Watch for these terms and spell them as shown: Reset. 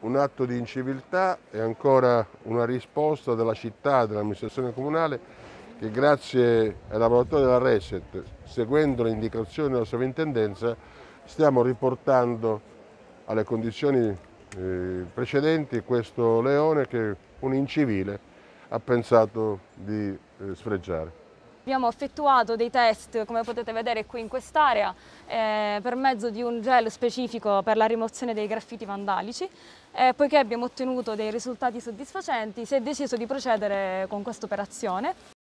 un atto di inciviltà e ancora una risposta della città, dell'amministrazione comunale, che grazie ai lavoratori della Reset, seguendo le indicazioni della sovrintendenza, stiamo riportando alle condizioni precedenti questo leone che un incivile ha pensato di sfregiare. Abbiamo effettuato dei test, come potete vedere qui in quest'area, per mezzo di un gel specifico per la rimozione dei graffiti vandalici. Poiché abbiamo ottenuto dei risultati soddisfacenti, si è deciso di procedere con questa operazione.